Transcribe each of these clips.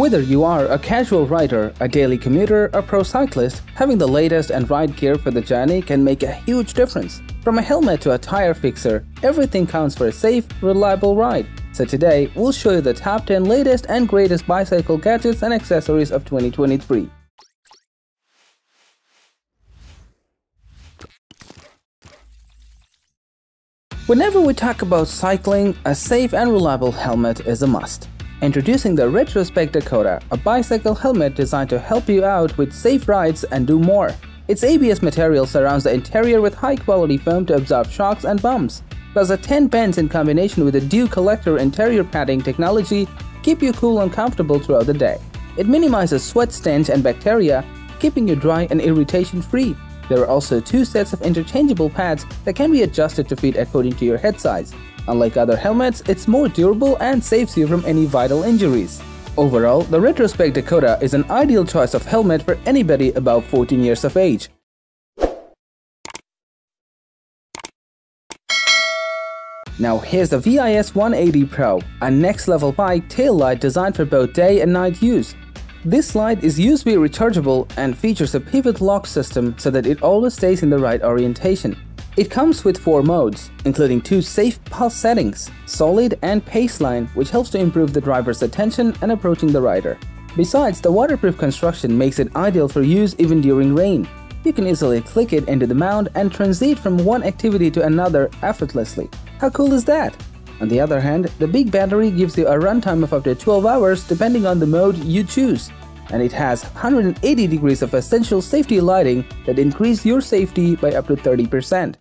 Whether you are a casual rider, a daily commuter, a pro cyclist, having the latest and right gear for the journey can make a huge difference. From a helmet to a tire fixer, everything counts for a safe, reliable ride. So today, we'll show you the top 10 latest and greatest bicycle gadgets and accessories of 2023. Whenever we talk about cycling, a safe and reliable helmet is a must. Introducing the Retrospec Dakota, a bicycle helmet designed to help you out with safe rides and do more. Its ABS material surrounds the interior with high-quality foam to absorb shocks and bumps. Plus, the 10 pins in combination with the dew collector interior padding technology keep you cool and comfortable throughout the day. It minimizes sweat, stench, and bacteria, keeping you dry and irritation-free. There are also two sets of interchangeable pads that can be adjusted to fit according to your head size. Unlike other helmets, it's more durable and saves you from any vital injuries. Overall, the Retrospec Dakota is an ideal choice of helmet for anybody above 14 years of age. Now here's the VIS 180 Pro, a next-level bike tail light designed for both day and night use. This light is USB rechargeable and features a pivot lock system so that it always stays in the right orientation. It comes with 4 modes, including 2 safe pulse settings, solid and paceline, which helps to improve the driver's attention and approaching the rider. Besides, the waterproof construction makes it ideal for use even during rain. You can easily click it into the mount and transit from one activity to another effortlessly. How cool is that? On the other hand, the big battery gives you a runtime of up to 12 hours depending on the mode you choose. And it has 180 degrees of essential safety lighting that increase your safety by up to 30%.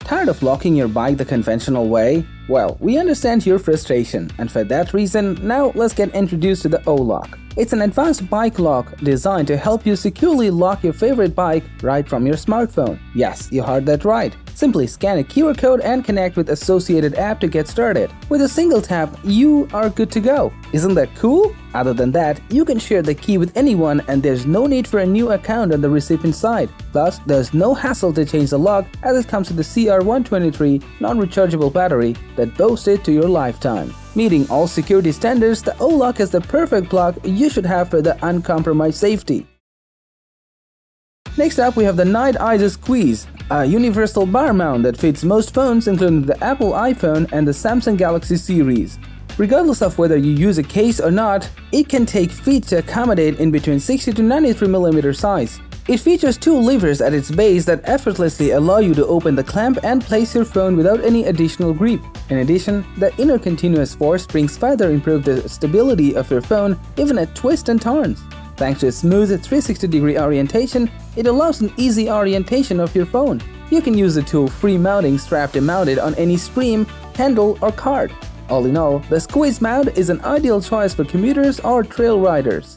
Tired of locking your bike the conventional way? Well, we understand your frustration, and for that reason, now let's get introduced to the O-Lock. It's an advanced bike lock designed to help you securely lock your favorite bike right from your smartphone. Yes, you heard that right. Simply scan a QR code and connect with associated app to get started. With a single tap, you are good to go. Isn't that cool? Other than that, you can share the key with anyone and there's no need for a new account on the recipient side. Plus, there's no hassle to change the lock as it comes with the CR123 non-rechargeable battery that boasts it to your lifetime. Meeting all security standards, the O-Lock is the perfect lock you should have for the uncompromised safety. Next up, we have the Nite Ize Squeeze, a universal bar mount that fits most phones including the Apple iPhone and the Samsung Galaxy series. Regardless of whether you use a case or not, it can take feet to accommodate in between 60 to 93mm size. It features 2 levers at its base that effortlessly allow you to open the clamp and place your phone without any additional grip. In addition, the inner continuous force springs further improve the stability of your phone even at twists and turns. Thanks to its smooth 360-degree orientation, it allows an easy orientation of your phone. You can use the tool free mounting strap to mount it on any stream, handle or card. All in all, the Squeeze mount is an ideal choice for commuters or trail riders.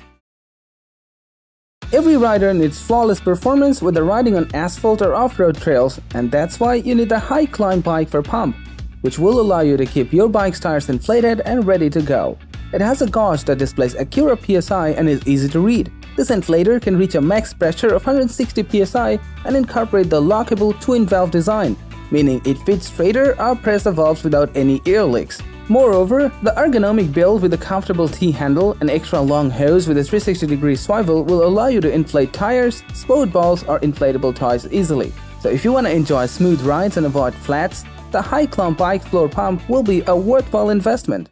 Every rider needs flawless performance whether riding on asphalt or off-road trails, and that's why you need a Hycline bike for pump, which will allow you to keep your bike's tires inflated and ready to go. It has a gauge that displays accurate PSI and is easy to read. This inflator can reach a max pressure of 160 PSI and incorporate the lockable twin-valve design, meaning it fits straighter or press the valves without any air leaks. Moreover, the ergonomic build with a comfortable T-handle and extra long hose with a 360-degree swivel will allow you to inflate tires, sport balls or inflatable toys easily. So if you want to enjoy smooth rides and avoid flats, the Hycline bike floor pump will be a worthwhile investment.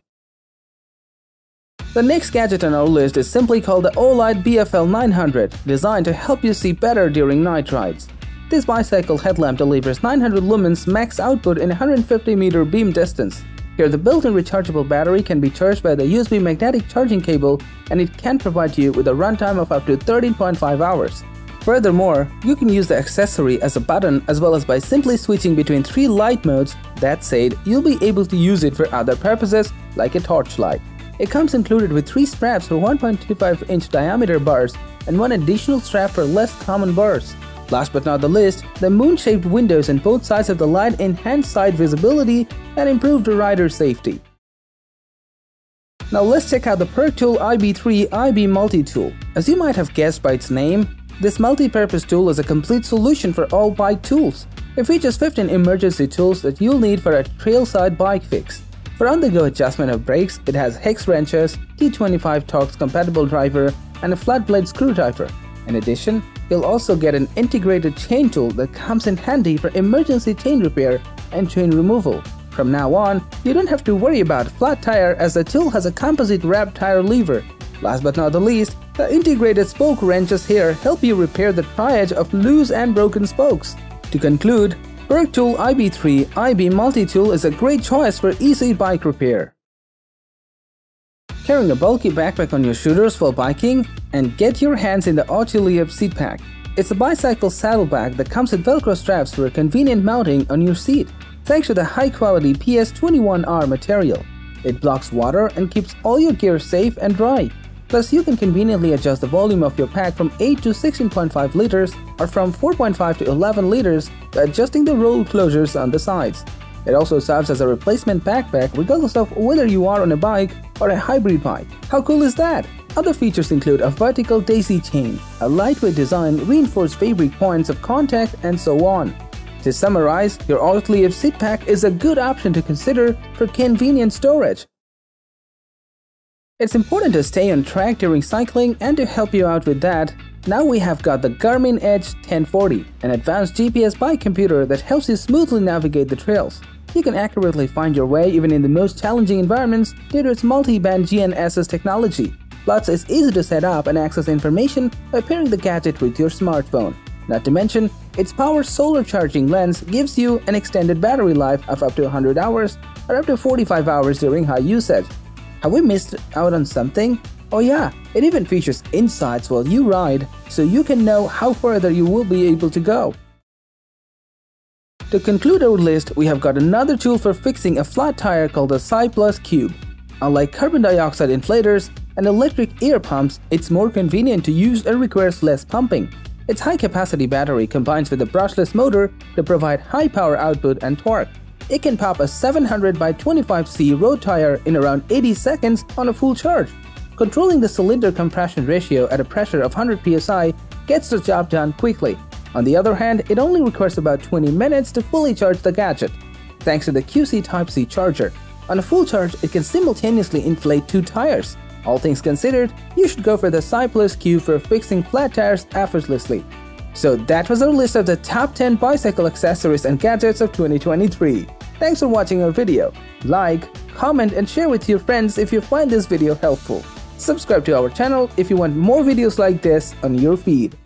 The next gadget on our list is simply called the Olight BFL 900, designed to help you see better during night rides. This bicycle headlamp delivers 900 lumens max output in 150-meter beam distance. Here, the built-in rechargeable battery can be charged by the USB magnetic charging cable, and it can provide you with a runtime of up to 13.5 hours. Furthermore, you can use the accessory as a button as well as by simply switching between 3 light modes. That said, you'll be able to use it for other purposes like a torchlight. It comes included with 3 straps for 1.25-inch diameter bars and 1 additional strap for less common bars. Last but not the least, the moon-shaped windows on both sides of the light enhance side visibility and improve the rider's safety. Now let's check out the Park Tool IB-3 I-Beam Multi-Tool. As you might have guessed by its name, this multi-purpose tool is a complete solution for all bike tools. It features 15 emergency tools that you'll need for a trailside bike fix. For on-the-go adjustment of brakes, it has hex wrenches, T25 Torx compatible driver, and a flat blade screwdriver. In addition, you'll also get an integrated chain tool that comes in handy for emergency chain repair and chain removal. From now on, you don't have to worry about flat tire as the tool has a composite wrap tire lever. Last but not the least, the integrated spoke wrenches here help you repair the triage of loose and broken spokes. To conclude, Park Tool IB-3 I-Beam Multi-Tool is a great choice for easy bike repair. Carrying a bulky backpack on your shoulders while biking? And get your hands in the ORTLIEB Seat-Pack. It's a bicycle saddlebag that comes with Velcro straps for convenient mounting on your seat, thanks to the high-quality PS21R material. It blocks water and keeps all your gear safe and dry. Plus, you can conveniently adjust the volume of your pack from 8 to 16.5 liters or from 4.5 to 11 liters by adjusting the roll closures on the sides. It also serves as a replacement backpack regardless of whether you are on a bike or a hybrid bike. How cool is that? Other features include a vertical daisy chain, a lightweight design, reinforced fabric points of contact, and so on. To summarize, your ORTLIEB Seat-Pack is a good option to consider for convenient storage. It's important to stay on track during cycling, and to help you out with that, now we have got the Garmin Edge 1040, an advanced GPS bike computer that helps you smoothly navigate the trails. You can accurately find your way even in the most challenging environments due to its multi-band GNSS technology. Plus, it's easy to set up and access information by pairing the gadget with your smartphone. Not to mention, its powered solar charging lens gives you an extended battery life of up to 100 hours or up to 45 hours during high usage. Have we missed out on something? Oh yeah, it even features insights while you ride, so you can know how further you will be able to go. To conclude our list, we have got another tool for fixing a flat tire called the CYCPLUS Cube. Unlike carbon dioxide inflators and electric air pumps, it's more convenient to use and requires less pumping. Its high-capacity battery combines with a brushless motor to provide high power output and torque. It can pop a 700 by 25C road tire in around 80 seconds on a full charge. Controlling the cylinder compression ratio at a pressure of 100 psi gets the job done quickly. On the other hand, it only requires about 20 minutes to fully charge the gadget, thanks to the QC Type-C charger. On a full charge, it can simultaneously inflate two tires. All things considered, you should go for the CYCPLUS Cube for fixing flat tires effortlessly. So that was our list of the top 10 bicycle accessories and gadgets of 2023. Thanks for watching our video. Like, comment and share with your friends if you find this video helpful. Subscribe to our channel if you want more videos like this on your feed.